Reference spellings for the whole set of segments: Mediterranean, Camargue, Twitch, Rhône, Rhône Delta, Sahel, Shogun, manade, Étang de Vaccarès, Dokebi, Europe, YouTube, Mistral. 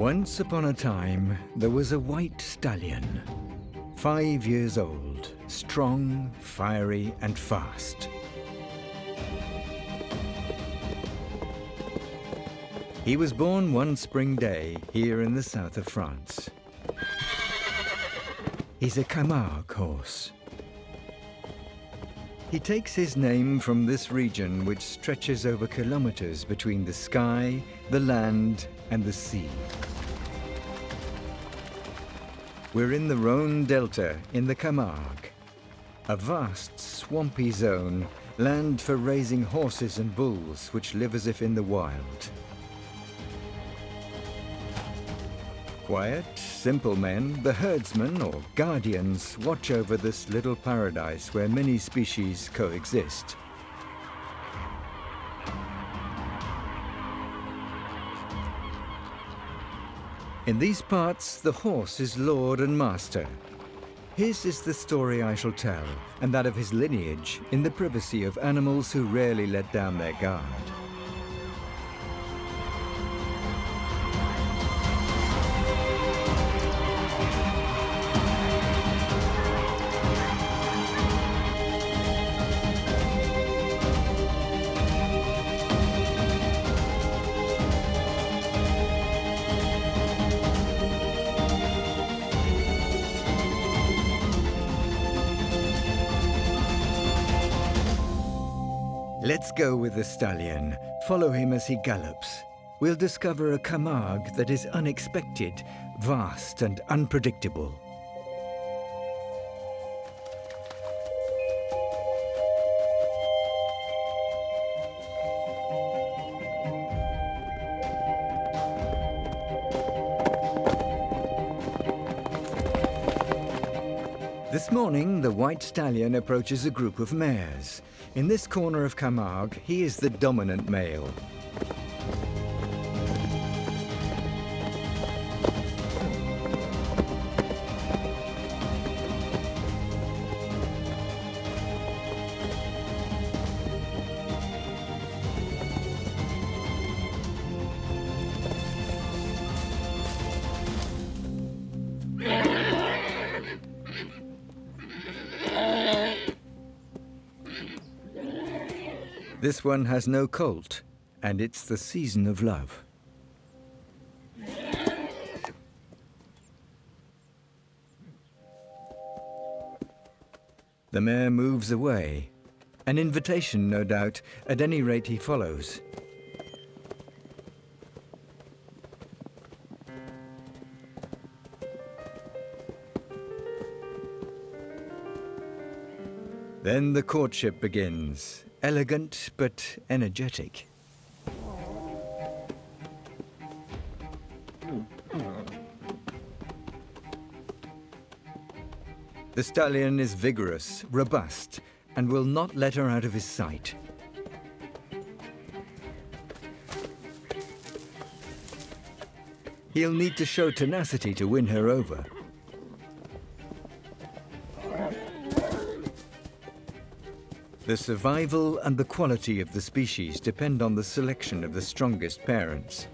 Once upon a time, there was a white stallion, 5 years old, strong, fiery, and fast. He was born one spring day here in the south of France. He's a Camargue horse. He takes his name from this region which stretches over kilometers between the sky, the land, and the sea. We're in the Rhône Delta in the Camargue, a vast swampy zone, land for raising horses and bulls which live as if in the wild. Quiet, simple men, the herdsmen or guardians, watch over this little paradise where many species coexist. In these parts, the horse is lord and master. His is the story I shall tell, and that of his lineage, in the privacy of animals who rarely let down their guard. Let's go with the stallion. Follow him as he gallops. We'll discover a Camargue that is unexpected, vast and unpredictable. This morning, the white stallion approaches a group of mares. In this corner of Camargue, he is the dominant male. This one has no colt, and it's the season of love. The mare moves away. An invitation, no doubt. At any rate, he follows. Then the courtship begins. Elegant, but energetic. The stallion is vigorous, robust, and will not let her out of his sight. He'll need to show tenacity to win her over. The survival and the quality of the species depend on the selection of the strongest parents.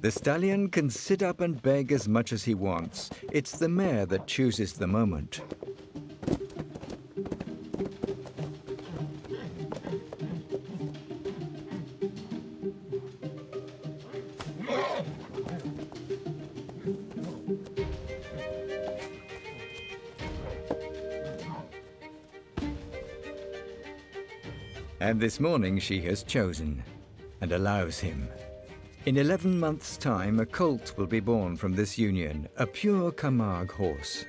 The stallion can sit up and beg as much as he wants. It's the mare that chooses the moment. And this morning she has chosen and allows him. In 11 months' time, a colt will be born from this union, a pure Camargue horse.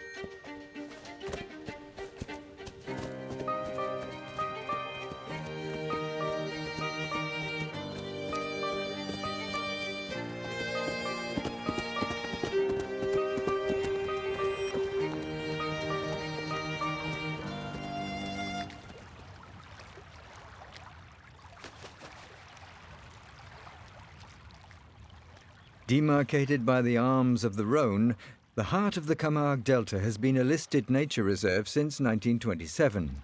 Demarcated by the arms of the Rhône, the heart of the Camargue Delta has been a listed nature reserve since 1927.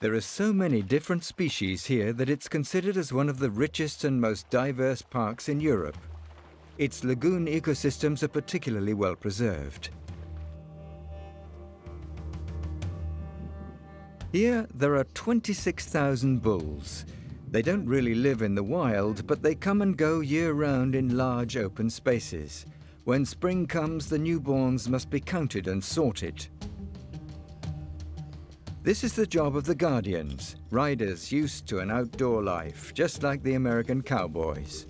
There are so many different species here that it's considered as one of the richest and most diverse parks in Europe. Its lagoon ecosystems are particularly well preserved. Here there are 26,000 bulls. They don't really live in the wild, but they come and go year-round in large open spaces. When spring comes, the newborns must be counted and sorted. This is the job of the guardians, riders used to an outdoor life, just like the American cowboys.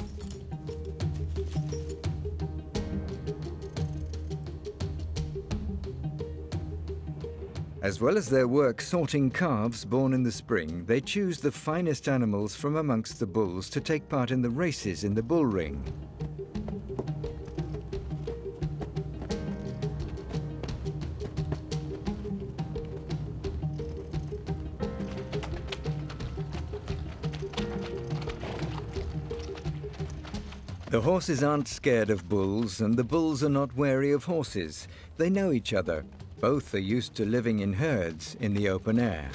As well as their work sorting calves born in the spring, they choose the finest animals from amongst the bulls to take part in the races in the bull ring. The horses aren't scared of bulls, and the bulls are not wary of horses. They know each other. Both are used to living in herds in the open air.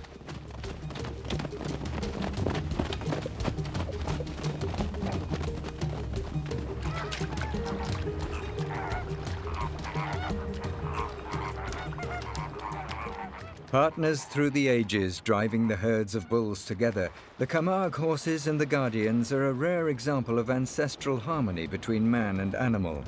Partners through the ages, driving the herds of bulls together, the Camargue horses and the guardians are a rare example of ancestral harmony between man and animal.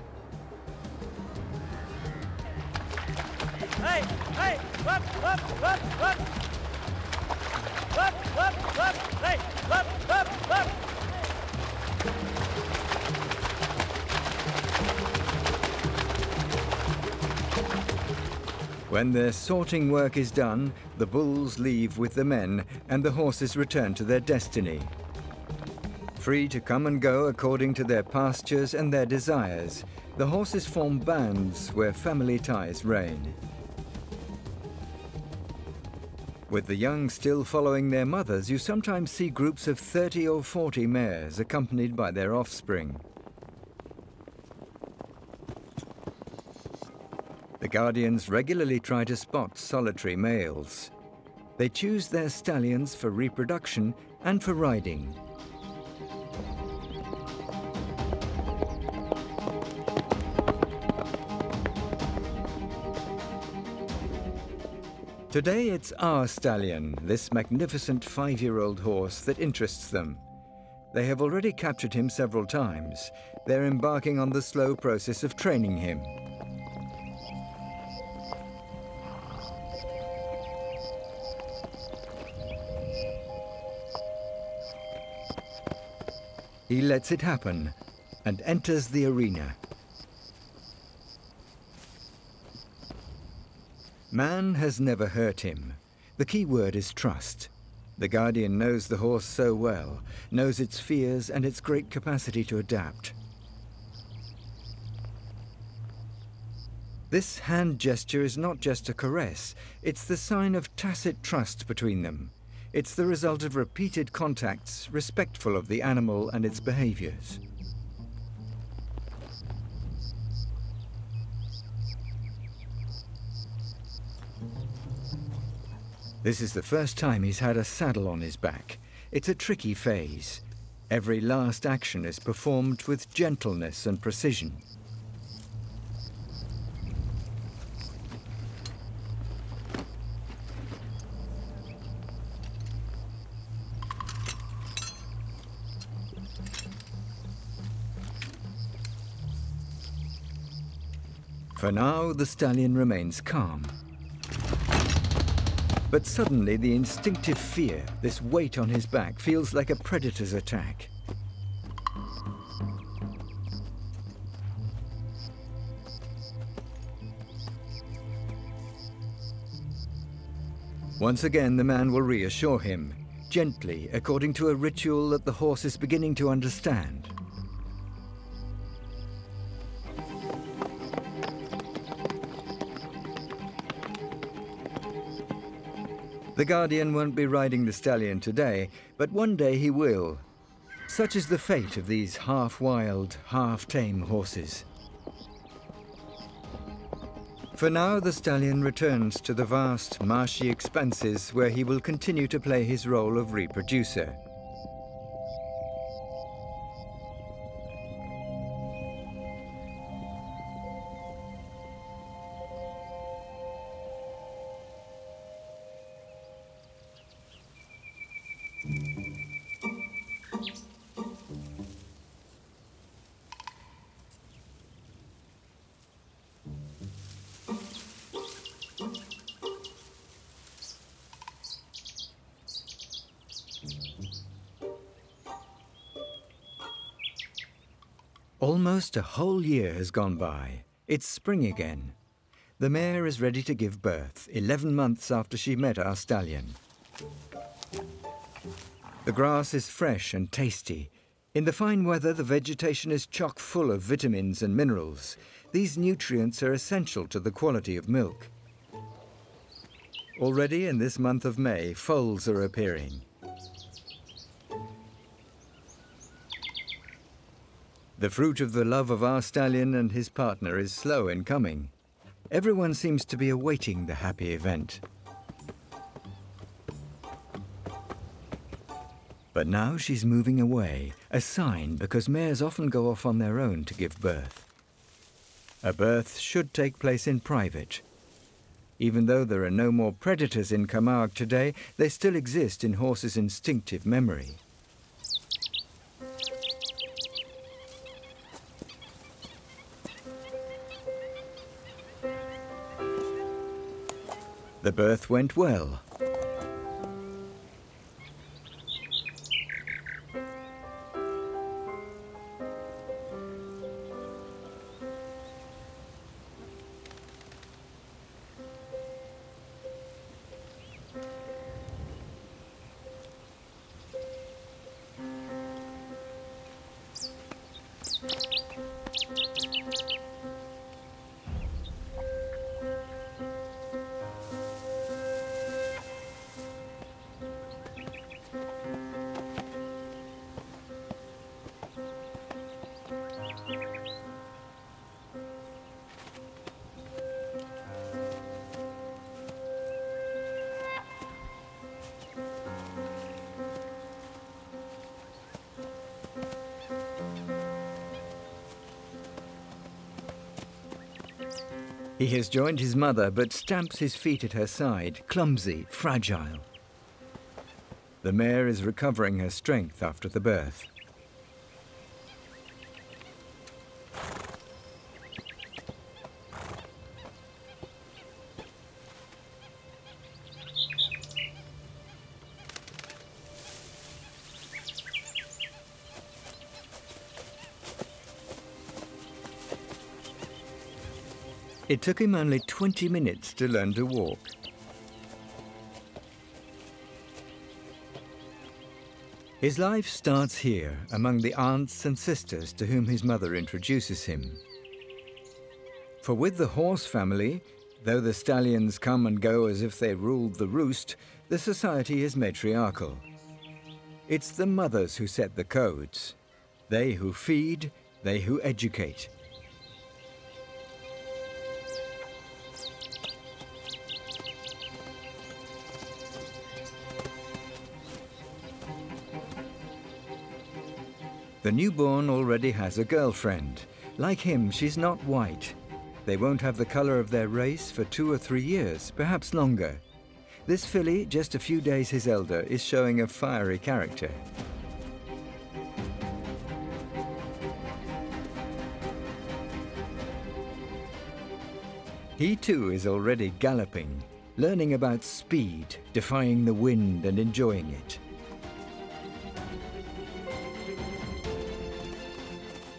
When their sorting work is done, the bulls leave with the men and the horses return to their destiny. Free to come and go according to their pastures and their desires, the horses form bands where family ties reign. With the young still following their mothers, you sometimes see groups of 30 or 40 mares accompanied by their offspring. The guardians regularly try to spot solitary males. They choose their stallions for reproduction and for riding. Today it's our stallion, this magnificent 5-year-old horse, that interests them. They have already captured him several times. They're embarking on the slow process of training him. He lets it happen and enters the arena. Man has never hurt him. The key word is trust. The guardian knows the horse so well, knows its fears and its great capacity to adapt. This hand gesture is not just a caress, it's the sign of tacit trust between them. It's the result of repeated contacts, respectful of the animal and its behaviors. This is the first time he's had a saddle on his back. It's a tricky phase. Every last action is performed with gentleness and precision. For now, the stallion remains calm. But suddenly, the instinctive fear, this weight on his back, feels like a predator's attack. Once again, the man will reassure him, gently, according to a ritual that the horse is beginning to understand. The guardian won't be riding the stallion today, but one day he will. Such is the fate of these half-wild, half-tame horses. For now, the stallion returns to the vast, marshy expanses where he will continue to play his role of reproducer. Almost a whole year has gone by. It's spring again. The mare is ready to give birth, 11 months after she met our stallion. The grass is fresh and tasty. In the fine weather, the vegetation is chock full of vitamins and minerals. These nutrients are essential to the quality of milk. Already in this month of May, foals are appearing. The fruit of the love of our stallion and his partner is slow in coming. Everyone seems to be awaiting the happy event. But now she's moving away, a sign because mares often go off on their own to give birth. A birth should take place in private. Even though there are no more predators in Camargue today, they still exist in horses' instinctive memory. The birth went well. He has joined his mother, but stamps his feet at her side, clumsy, fragile. The mare is recovering her strength after the birth. It took him only 20 minutes to learn to walk. His life starts here, among the aunts and sisters to whom his mother introduces him. For with the horse family, though the stallions come and go as if they ruled the roost, the society is matriarchal. It's the mothers who set the codes. They who feed, they who educate. The newborn already has a girlfriend. Like him, she's not white. They won't have the color of their race for 2 or 3 years, perhaps longer. This filly, just a few days his elder, is showing a fiery character. He too is already galloping, learning about speed, defying the wind and enjoying it.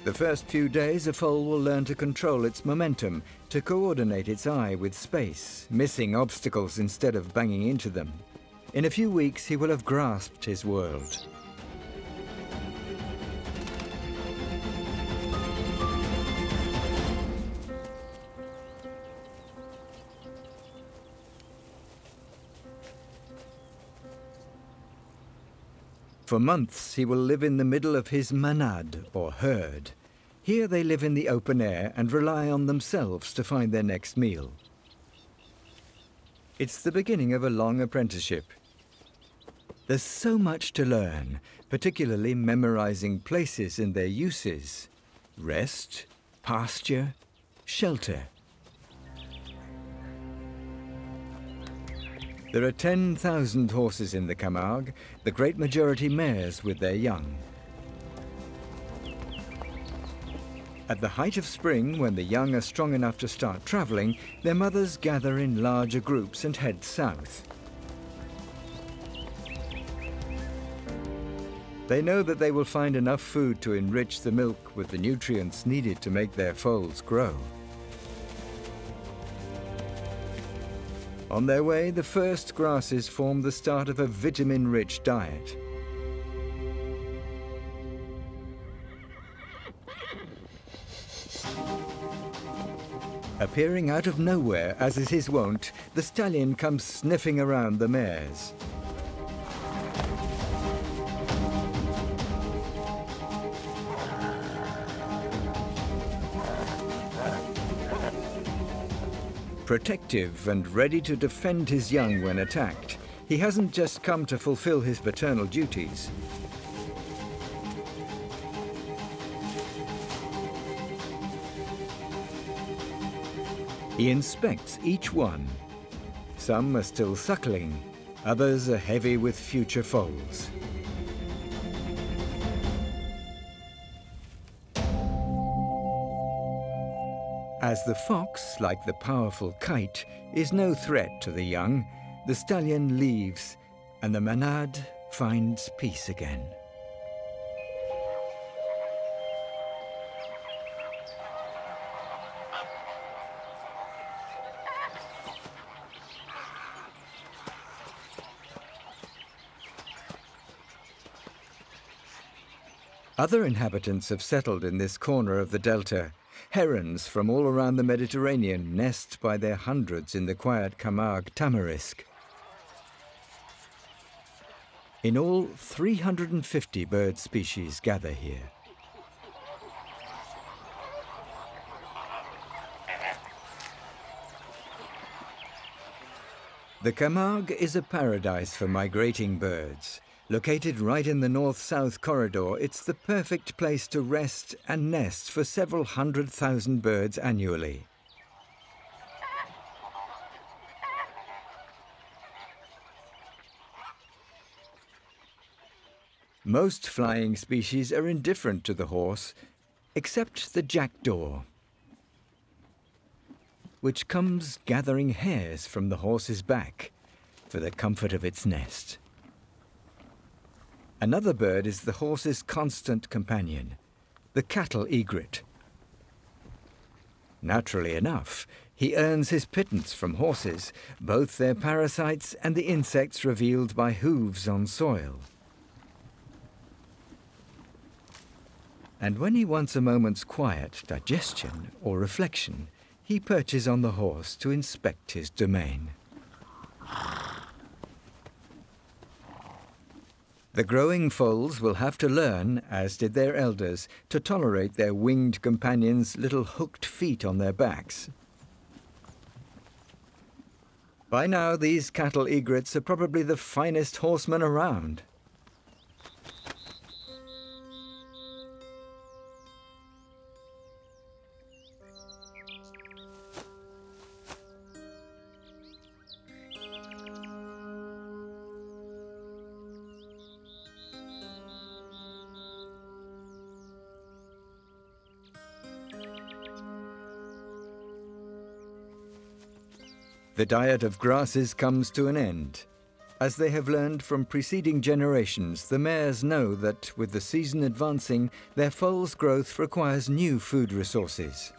The first few days, a foal will learn to control its momentum, to coordinate its eye with space, missing obstacles instead of banging into them. In a few weeks, he will have grasped his world. For months, he will live in the middle of his manad, or herd. Here they live in the open air and rely on themselves to find their next meal. It's the beginning of a long apprenticeship. There's so much to learn, particularly memorizing places and their uses. Rest, pasture, shelter. There are 10,000 horses in the Camargue, the great majority mares with their young. At the height of spring, when the young are strong enough to start traveling, their mothers gather in larger groups and head south. They know that they will find enough food to enrich the milk with the nutrients needed to make their foals grow. On their way, the first grasses form the start of a vitamin-rich diet. Appearing out of nowhere, as is his wont, the stallion comes sniffing around the mares. Protective and ready to defend his young when attacked, he hasn't just come to fulfill his paternal duties. He inspects each one. Some are still suckling, others are heavy with future foals. As the fox, like the powerful kite, is no threat to the young, the stallion leaves and the manad finds peace again. Other inhabitants have settled in this corner of the delta. Herons from all around the Mediterranean nest by their hundreds in the quiet Camargue tamarisk. In all, 350 bird species gather here. The Camargue is a paradise for migrating birds. Located right in the north-south corridor, it's the perfect place to rest and nest for several 100,000 birds annually. Most flying species are indifferent to the horse, except the jackdaw, which comes gathering hairs from the horse's back for the comfort of its nest. Another bird is the horse's constant companion, the cattle egret. Naturally enough, he earns his pittance from horses, both their parasites and the insects revealed by hooves on soil. And when he wants a moment's quiet, digestion, or reflection, he perches on the horse to inspect his domain. The growing foals will have to learn, as did their elders, to tolerate their winged companions' little hooked feet on their backs. By now, these cattle egrets are probably the finest horsemen around. The diet of grasses comes to an end. As they have learned from preceding generations, the mares know that, with the season advancing, their foals' growth requires new food resources.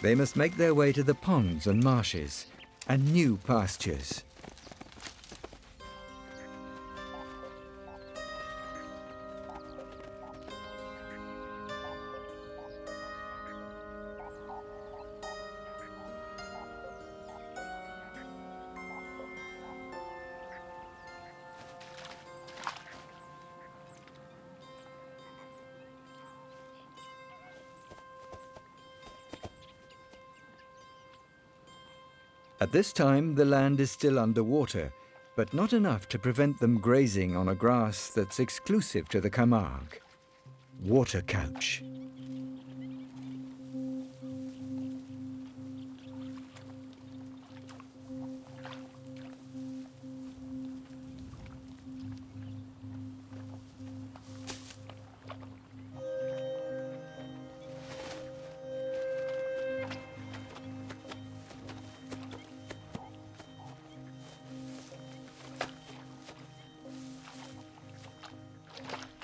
They must make their way to the ponds and marshes, and new pastures. At this time, the land is still underwater, but not enough to prevent them grazing on a grass that's exclusive to the Camargue, water couch.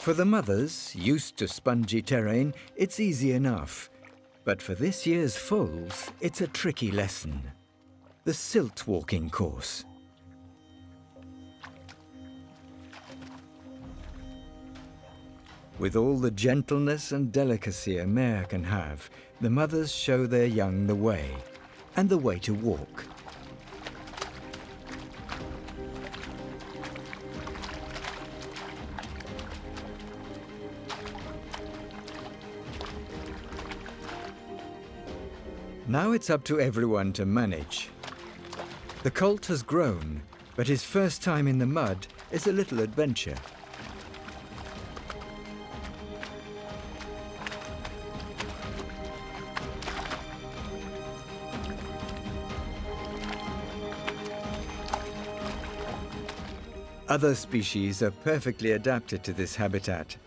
For the mothers, used to spongy terrain, it's easy enough. But for this year's foals, it's a tricky lesson. The silt walking course. With all the gentleness and delicacy a mare can have, the mothers show their young the way, and the way to walk. Now it's up to everyone to manage. The colt has grown, but his first time in the mud is a little adventure. Other species are perfectly adapted to this habitat.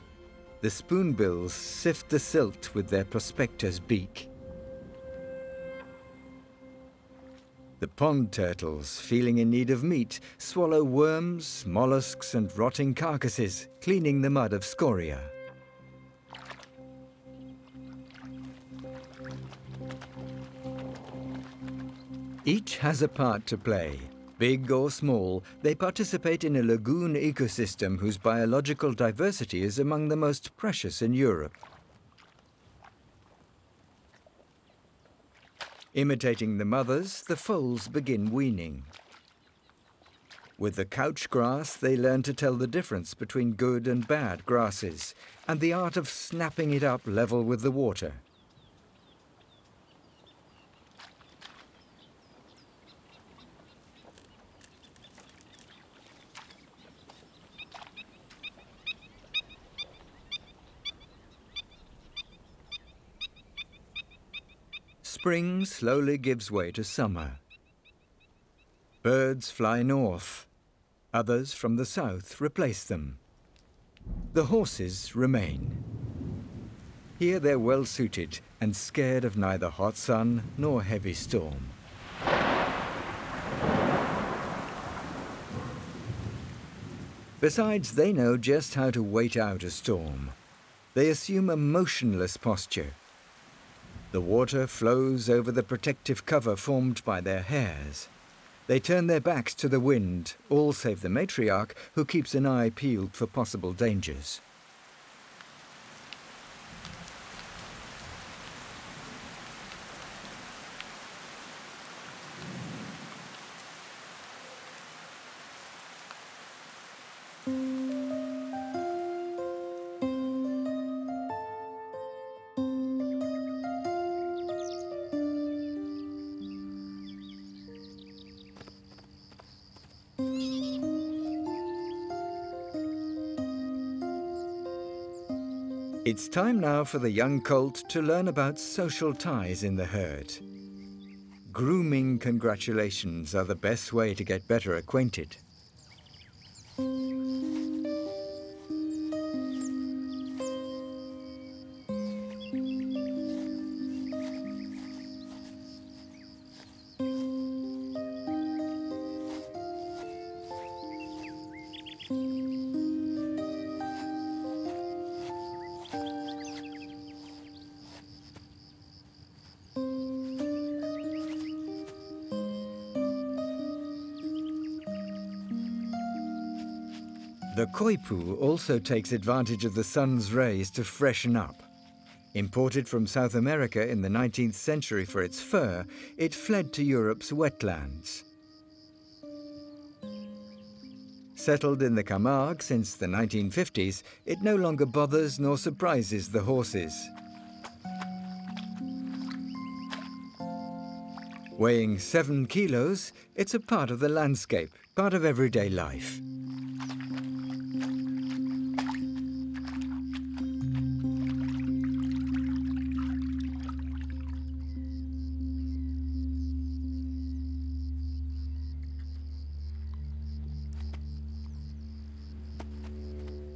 The spoonbills sift the silt with their prospector's beak. The pond turtles, feeling in need of meat, swallow worms, mollusks, and rotting carcasses, cleaning the mud of scoria. Each has a part to play. Big or small, they participate in a lagoon ecosystem whose biological diversity is among the most precious in Europe. Imitating the mothers, the foals begin weaning. With the couch grass, they learn to tell the difference between good and bad grasses, and the art of snapping it up level with the water. Spring slowly gives way to summer. Birds fly north. Others from the south replace them. The horses remain. Here they're well suited and scared of neither hot sun nor heavy storm. Besides, they know just how to wait out a storm. They assume a motionless posture. The water flows over the protective cover formed by their hairs. They turn their backs to the wind, all save the matriarch, who keeps an eye peeled for possible dangers. It's time now for the young colt to learn about social ties in the herd. Grooming congratulations are the best way to get better acquainted. The koipu also takes advantage of the sun's rays to freshen up. Imported from South America in the 19th century for its fur, it fled to Europe's wetlands. Settled in the Camargue since the 1950s, it no longer bothers nor surprises the horses. Weighing 7 kilos, it's a part of the landscape, part of everyday life.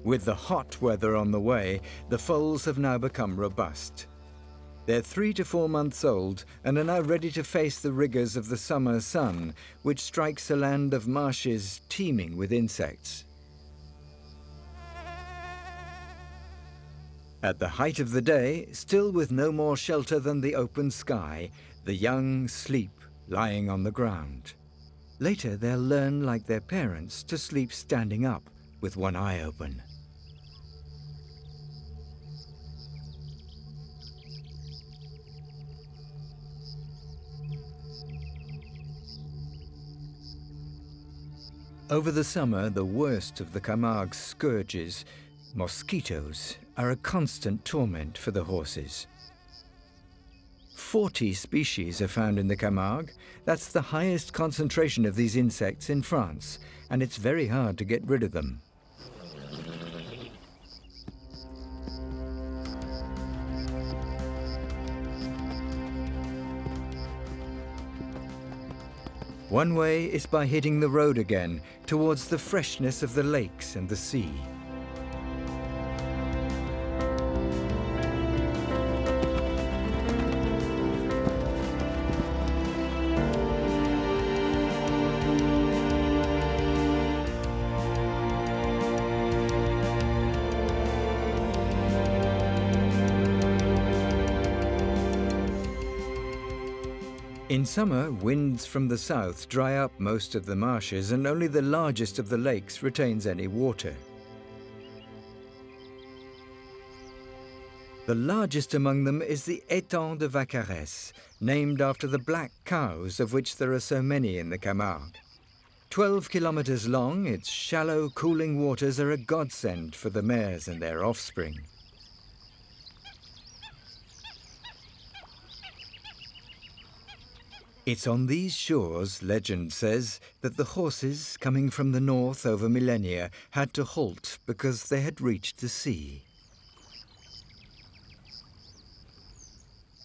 With the hot weather on the way, the foals have now become robust. They're 3 to 4 months old and are now ready to face the rigors of the summer sun, which strikes a land of marshes teeming with insects. At the height of the day, still with no more shelter than the open sky, the young sleep lying on the ground. Later, they'll learn, like their parents, to sleep standing up with one eye open. Over the summer, the worst of the Camargue's scourges, mosquitoes, are a constant torment for the horses. 40 species are found in the Camargue. That's the highest concentration of these insects in France, and it's very hard to get rid of them. One way is by hitting the road again, towards the freshness of the lakes and the sea. In summer, winds from the south dry up most of the marshes, and only the largest of the lakes retains any water. The largest among them is the Étang de Vaccarès, named after the black cows of which there are so many in the Camargue. 12 kilometers long, its shallow, cooling waters are a godsend for the mares and their offspring. It's on these shores, legend says, that the horses coming from the north over millennia had to halt because they had reached the sea.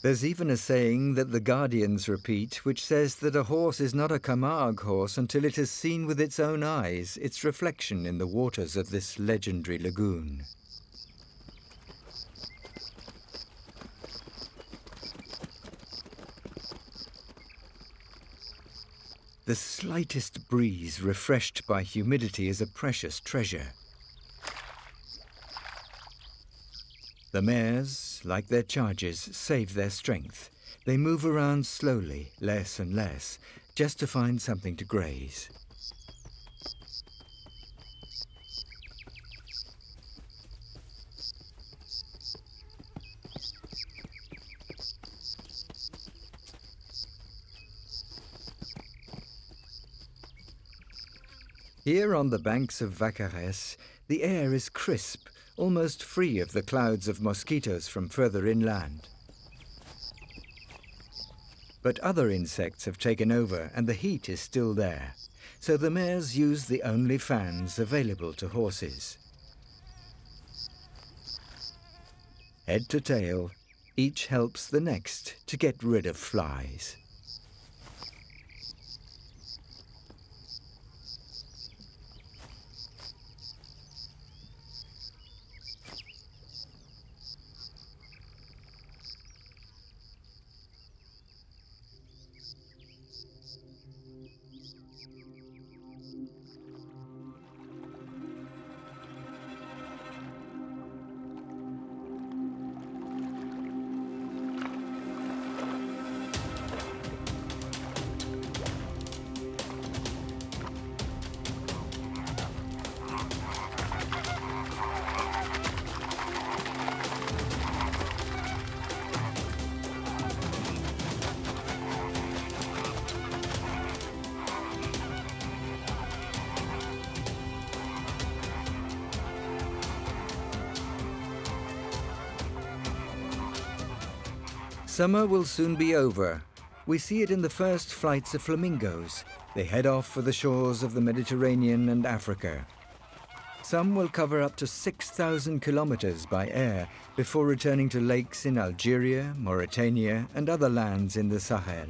There's even a saying that the Guardians repeat, which says that a horse is not a Camargue horse until it has seen with its own eyes its reflection in the waters of this legendary lagoon. The slightest breeze refreshed by humidity is a precious treasure. The mares, like their charges, save their strength. They move around slowly, less and less, just to find something to graze. Here on the banks of Vaccarès, the air is crisp, almost free of the clouds of mosquitoes from further inland. But other insects have taken over and the heat is still there, so the mares use the only fans available to horses. Head to tail, each helps the next to get rid of flies. Summer will soon be over. We see it in the first flights of flamingos. They head off for the shores of the Mediterranean and Africa. Some will cover up to 6,000 kilometers by air before returning to lakes in Algeria, Mauritania, and other lands in the Sahel.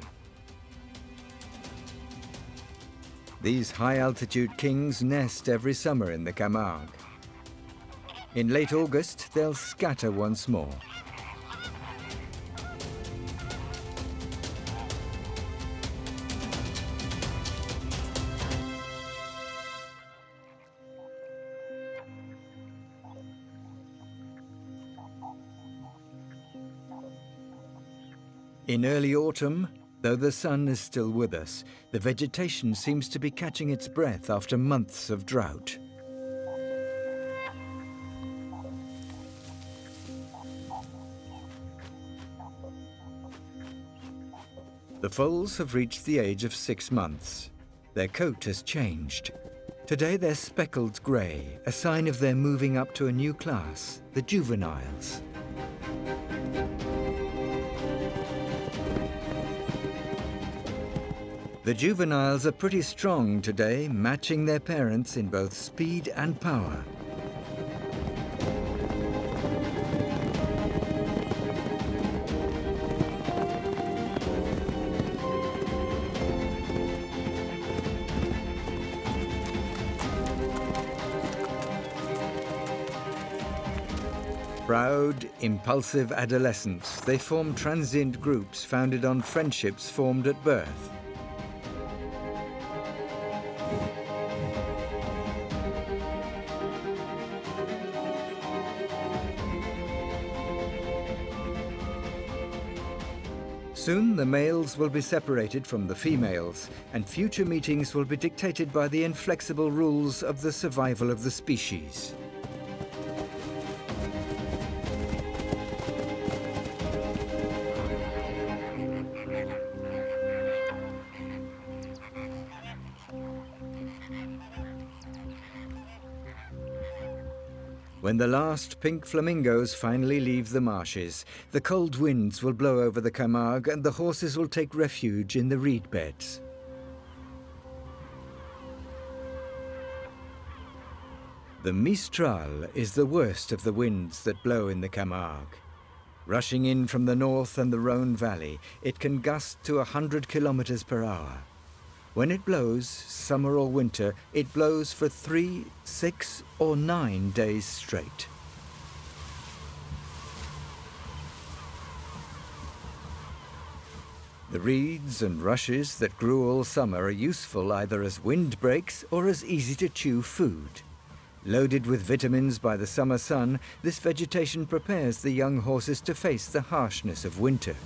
These high-altitude kings nest every summer in the Camargue. In late August, they'll scatter once more. In early autumn, though the sun is still with us, the vegetation seems to be catching its breath after months of drought. The foals have reached the age of 6 months. Their coat has changed. Today they're speckled grey, a sign of their moving up to a new class, the juveniles. The juveniles are pretty strong today, matching their parents in both speed and power. Proud, impulsive adolescents, they form transient groups founded on friendships formed at birth. Soon the males will be separated from the females, and future meetings will be dictated by the inflexible rules of the survival of the species. When the last pink flamingos finally leave the marshes, the cold winds will blow over the Camargue and the horses will take refuge in the reed beds. The Mistral is the worst of the winds that blow in the Camargue. Rushing in from the north and the Rhône valley, it can gust to 100 kilometers per hour. When it blows, summer or winter, it blows for 3, 6, or 9 days straight. The reeds and rushes that grew all summer are useful either as windbreaks or as easy-to-chew food. Loaded with vitamins by the summer sun, this vegetation prepares the young horses to face the harshness of winter.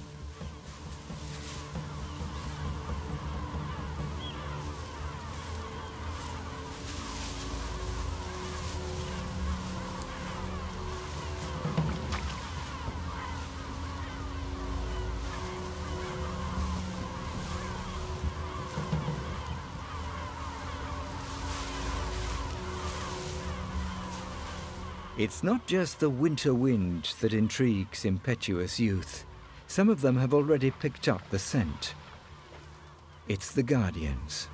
It's not just the winter wind that intrigues impetuous youth. Some of them have already picked up the scent. It's the guardians.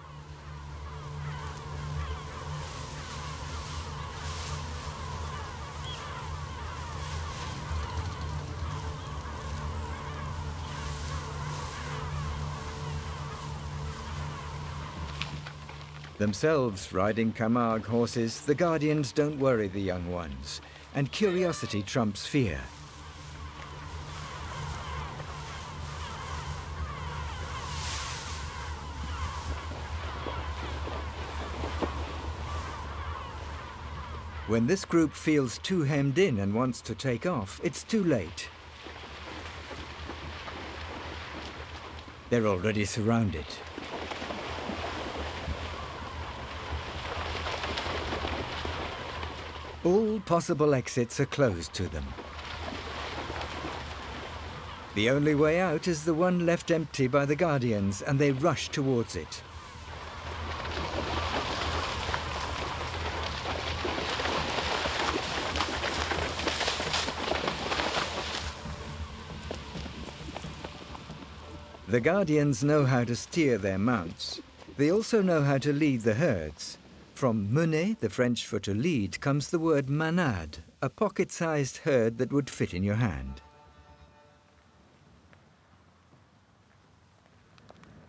Themselves riding Camargue horses, the guardians don't worry the young ones, and curiosity trumps fear. When this group feels too hemmed in and wants to take off, it's too late. They're already surrounded. All possible exits are closed to them. The only way out is the one left empty by the guardians, and they rush towards it. The guardians know how to steer their mounts. They also know how to lead the herds. From mener, the French for to lead, comes the word manade, a pocket-sized herd that would fit in your hand.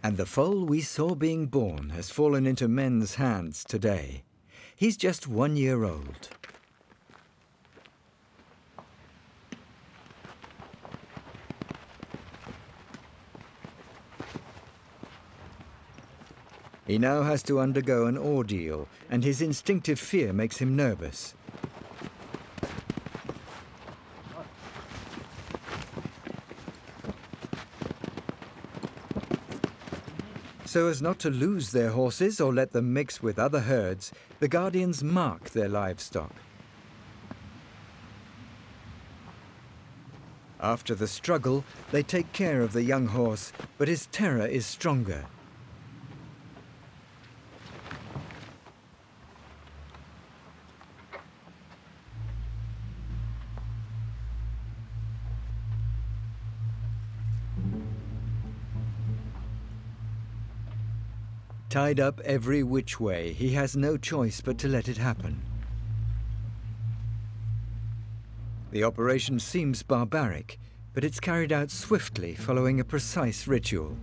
And the foal we saw being born has fallen into men's hands today. He's just 1 year old. He now has to undergo an ordeal, and his instinctive fear makes him nervous. So as not to lose their horses or let them mix with other herds, the guardians mark their livestock. After the struggle, they take care of the young horse, but his terror is stronger. Tied up every which way, he has no choice but to let it happen. The operation seems barbaric, but it's carried out swiftly following a precise ritual.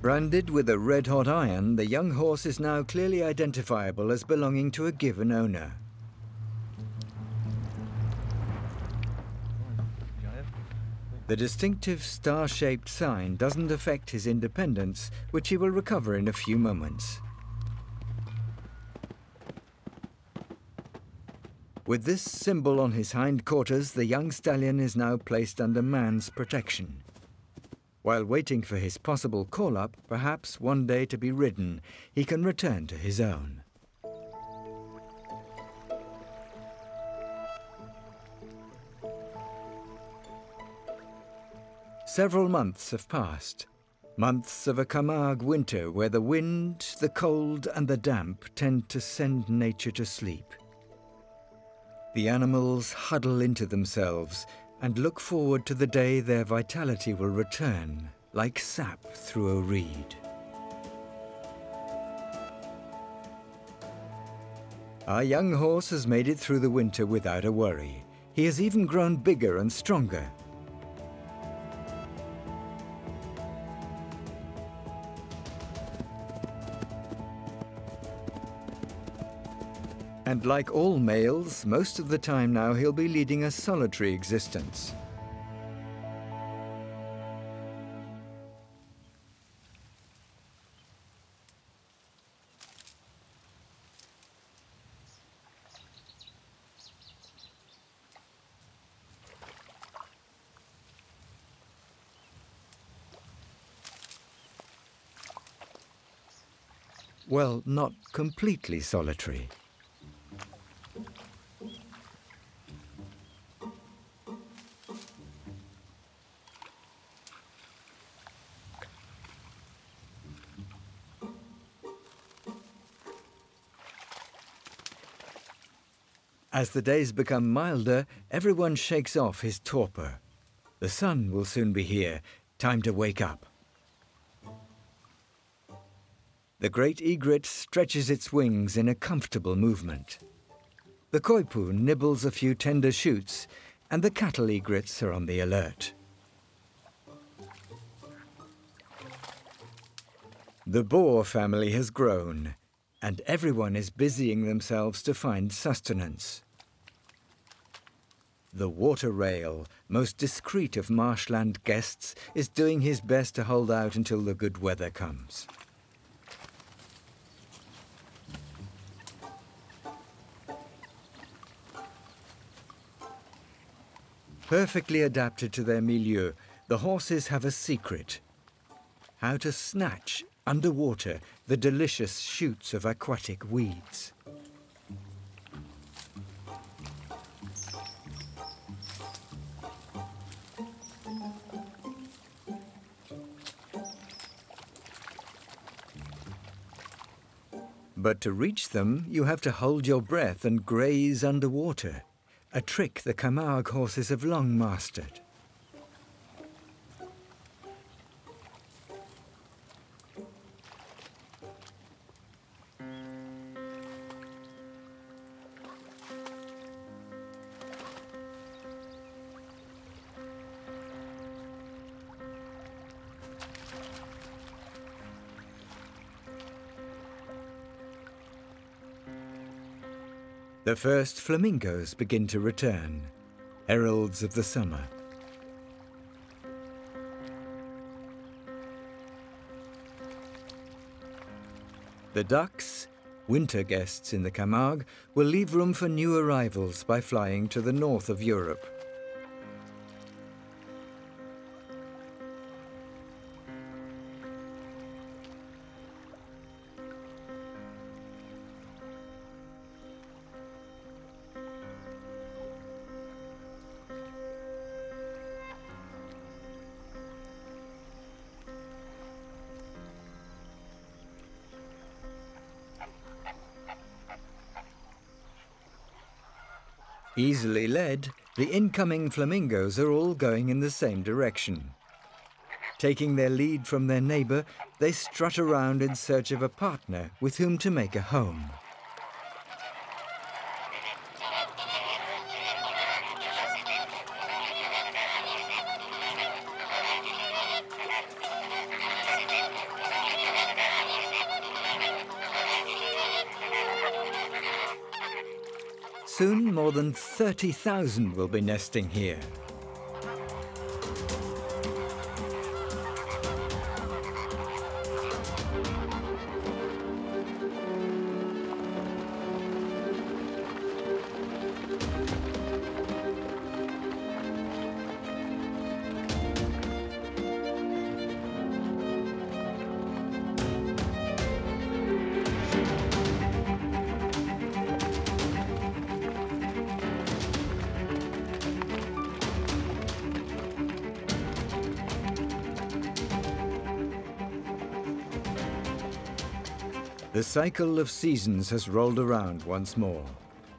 Branded with a red-hot iron, the young horse is now clearly identifiable as belonging to a given owner. The distinctive star-shaped sign doesn't affect his independence, which he will recover in a few moments. With this symbol on his hindquarters, the young stallion is now placed under man's protection. While waiting for his possible call-up, perhaps one day to be ridden, he can return to his own. Several months have passed, months of a Camargue winter where the wind, the cold and the damp tend to send nature to sleep. The animals huddle into themselves and look forward to the day their vitality will return, like sap through a reed. Our young horse has made it through the winter without a worry. He has even grown bigger and stronger. And like all males, most of the time now he'll be leading a solitary existence. Well, not completely solitary. As the days become milder, everyone shakes off his torpor. The sun will soon be here, time to wake up. The great egret stretches its wings in a comfortable movement. The koipu nibbles a few tender shoots, and the cattle egrets are on the alert. The boar family has grown, and everyone is busying themselves to find sustenance. The water rail, most discreet of marshland guests, is doing his best to hold out until the good weather comes. Perfectly adapted to their milieu, the horses have a secret: how to snatch underwater the delicious shoots of aquatic weeds. But to reach them, you have to hold your breath and graze underwater, a trick the Camargue horses have long mastered. The first flamingos begin to return, heralds of the summer. The ducks, winter guests in the Camargue, will leave room for new arrivals by flying to the north of Europe. Easily led, the incoming flamingos are all going in the same direction. Taking their lead from their neighbour, they strut around in search of a partner with whom to make a home. Soon, more than 30,000 will be nesting here. The cycle of seasons has rolled around once more.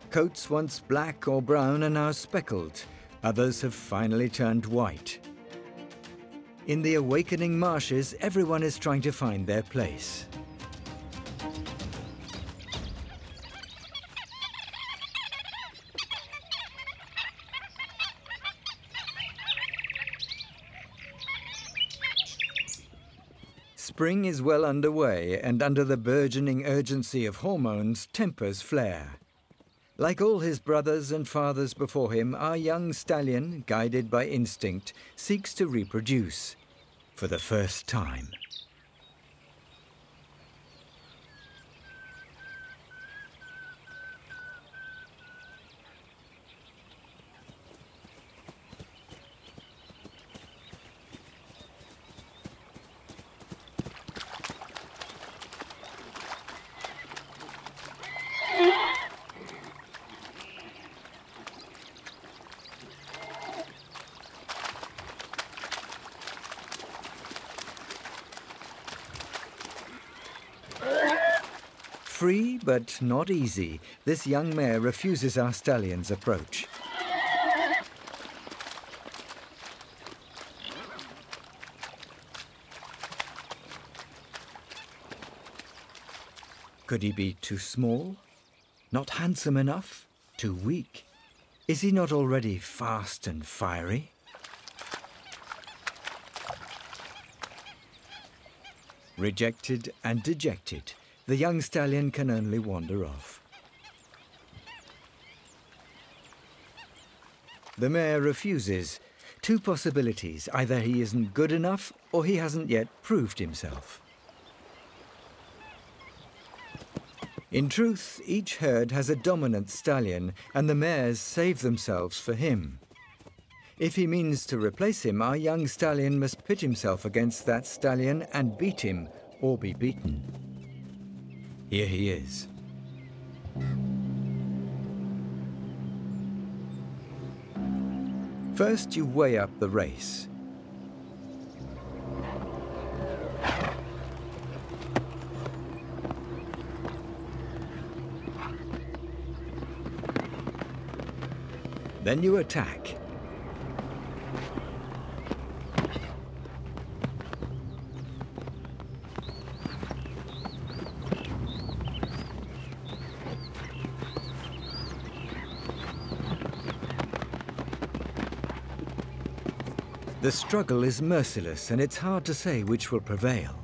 Coats once black or brown are now speckled. Others have finally turned white. In the awakening marshes, everyone is trying to find their place. Spring is well underway, and under the burgeoning urgency of hormones, tempers flare. Like all his brothers and fathers before him, our young stallion, guided by instinct, seeks to reproduce for the first time. Free, but not easy, this young mare refuses our stallion's approach. Could he be too small? Not handsome enough? Too weak? Is he not already fast and fiery? Rejected and dejected, the young stallion can only wander off. The mare refuses. Two possibilities: either he isn't good enough or he hasn't yet proved himself. In truth, each herd has a dominant stallion, and the mares save themselves for him. If he means to replace him, our young stallion must pit himself against that stallion and beat him or be beaten. Here he is. First, you weigh up the race. Then you attack. The struggle is merciless, and it's hard to say which will prevail.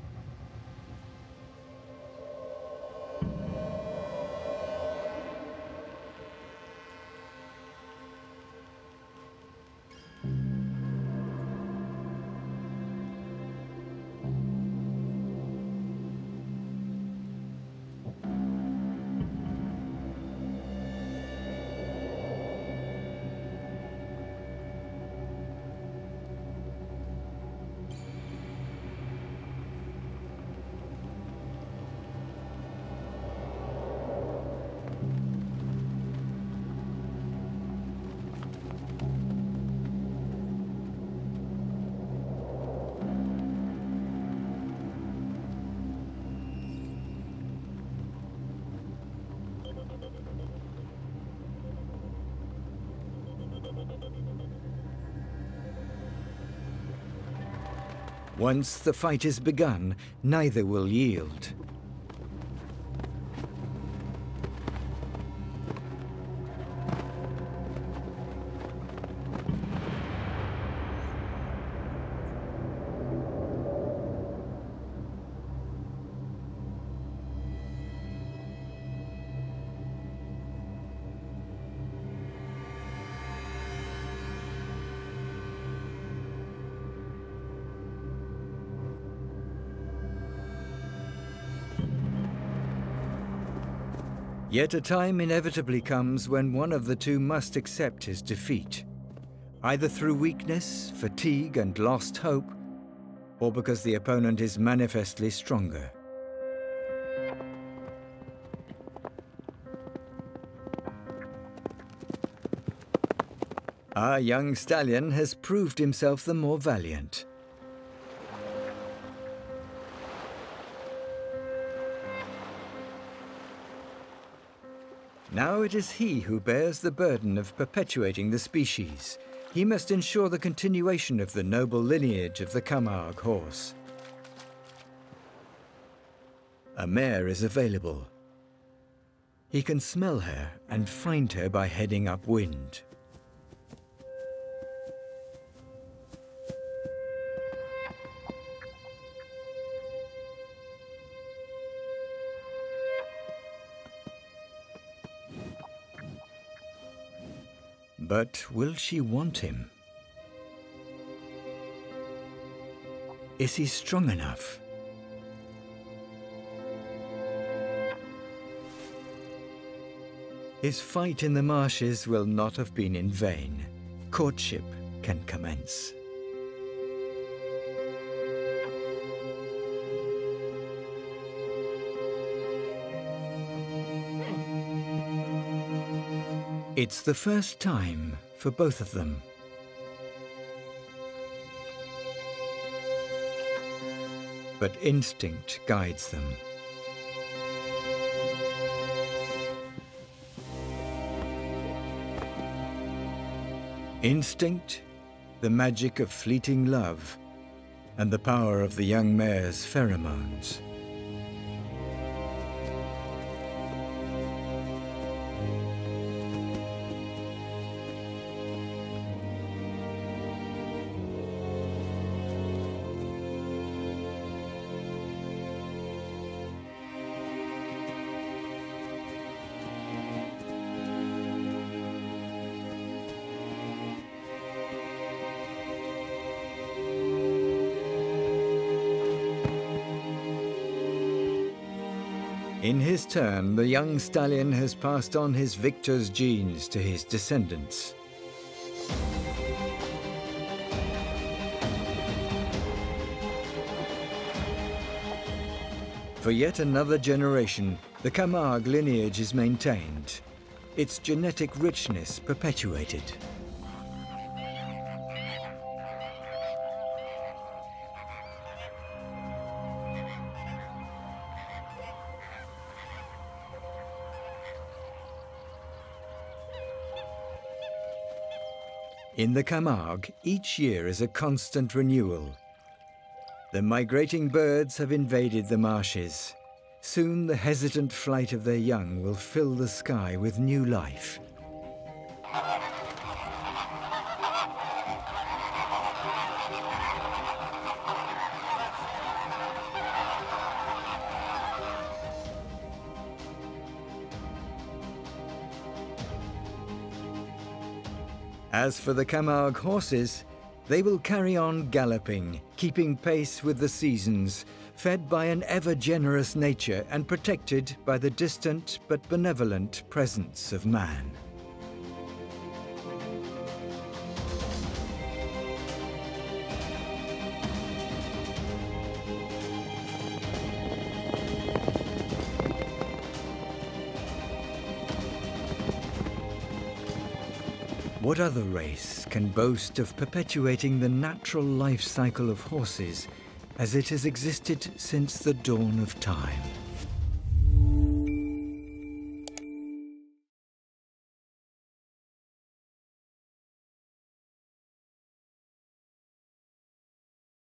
Once the fight is begun, neither will yield. Yet a time inevitably comes when one of the two must accept his defeat, either through weakness, fatigue, and lost hope, or because the opponent is manifestly stronger. Our young stallion has proved himself the more valiant. Now it is he who bears the burden of perpetuating the species. He must ensure the continuation of the noble lineage of the Camargue horse. A mare is available. He can smell her and find her by heading upwind. But will she want him? Is he strong enough? His fight in the marshes will not have been in vain. Courtship can commence. It's the first time for both of them. But instinct guides them. Instinct, the magic of fleeting love, and the power of the young mare's pheromones. In his turn, the young stallion has passed on his victor's genes to his descendants. For yet another generation, the Camargue lineage is maintained, its genetic richness perpetuated. In the Camargue, each year is a constant renewal. The migrating birds have invaded the marshes. Soon the hesitant flight of their young will fill the sky with new life. As for the Camargue horses, they will carry on galloping, keeping pace with the seasons, fed by an ever-generous nature and protected by the distant but benevolent presence of man. What other race can boast of perpetuating the natural life cycle of horses as it has existed since the dawn of time?